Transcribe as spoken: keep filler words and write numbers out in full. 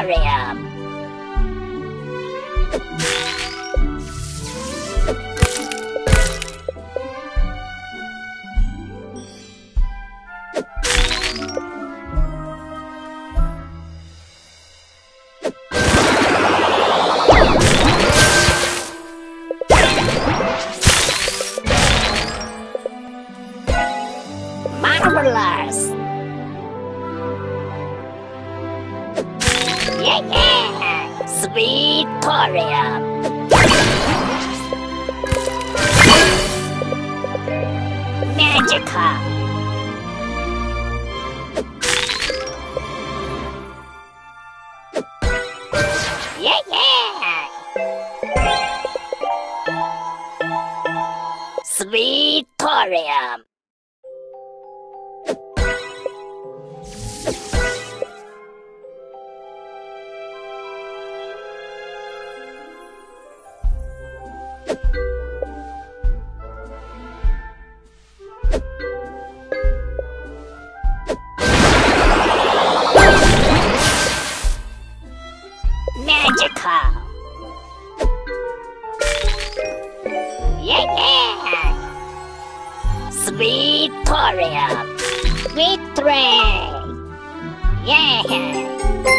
aquarium. Marvelous! Yeah, yeah! Sweetorium! Magical! Aquarium. Magical. Yeah, yeah. Sweetorium! Sweet tray! Yeah!